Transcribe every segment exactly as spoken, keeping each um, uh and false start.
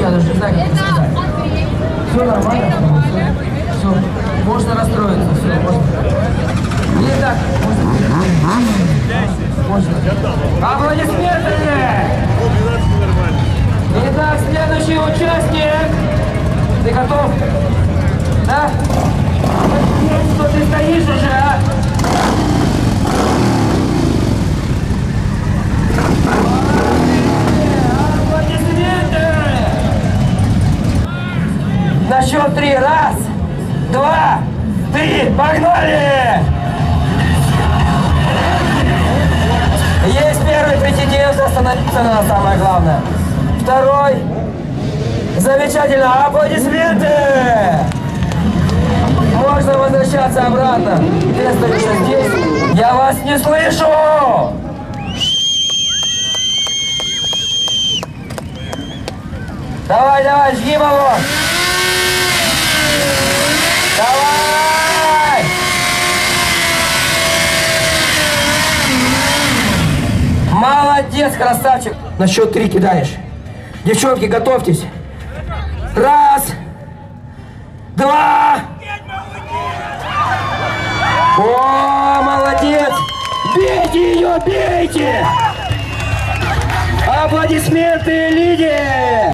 Я даже не знаю, как это сказать. Все нормально? Все. Можно расстроиться, все. Можно. Не так. Можно. Можно. Аплодисменты! Итак, следующий участник. Ты готов? Да? Что ты стоишь уже, а? Аплодисменты! На счет три. Раз, два, три. Погнали! Есть первый претендент. Остановиться надо, самое главное. Второй. Замечательно. Аплодисменты! Можно возвращаться обратно. Тесто еще здесь. Я вас не слышу! Давай, давай, жги его! Давай! Молодец, красавчик! На счет три кидаешь. Девчонки, готовьтесь. Раз, два. О, молодец! Бейте ее, бейте! Аплодисменты Лиде!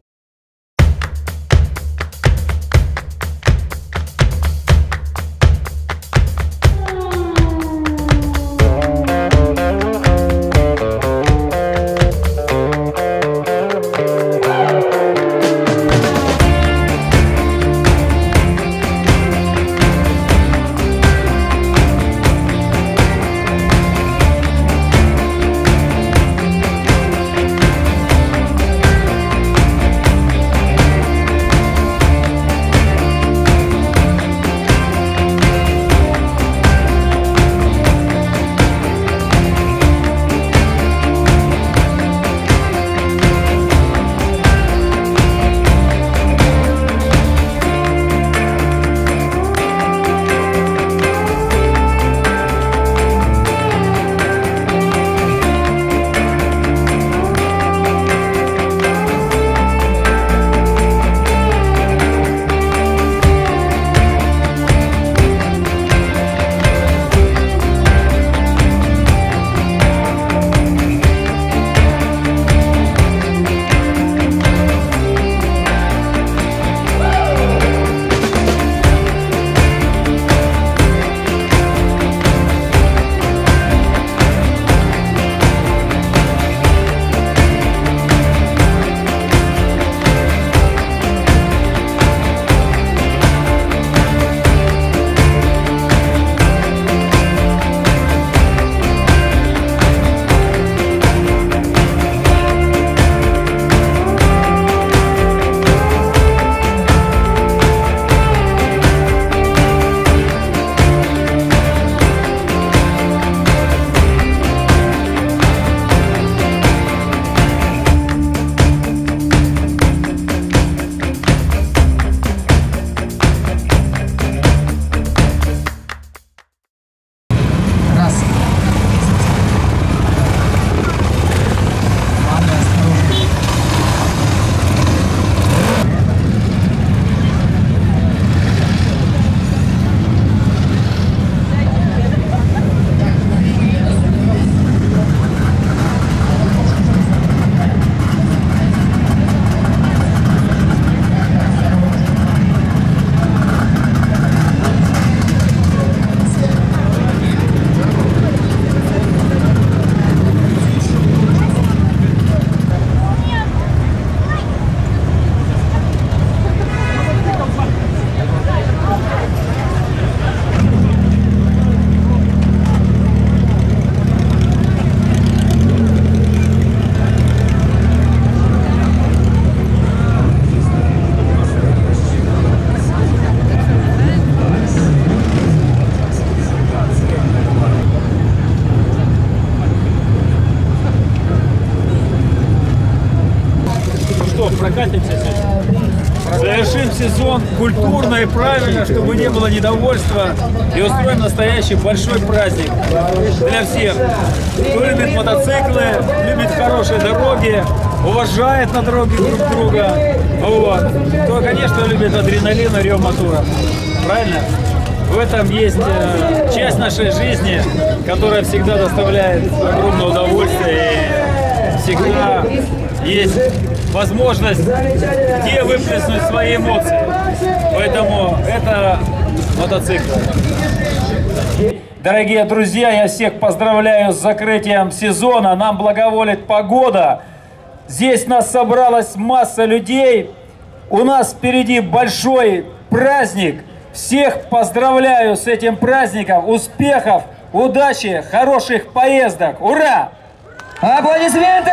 закон культурно и правильно, чтобы не было недовольства, и устроим настоящий большой праздник для всех, кто любит мотоциклы, любит хорошие дороги, уважает на дороге друг друга, вот, кто, конечно, любит адреналин и рев мотора, правильно? В этом есть э, часть нашей жизни, которая всегда доставляет огромное удовольствие, и всегда есть возможность где выплеснуть свои эмоции. Поэтому это мотоцикл. Дорогие друзья, я всех поздравляю с закрытием сезона. Нам благоволит погода. Здесь нас собралась масса людей. У нас впереди большой праздник. Всех поздравляю с этим праздником. Успехов, удачи, хороших поездок. Ура! Аплодисменты!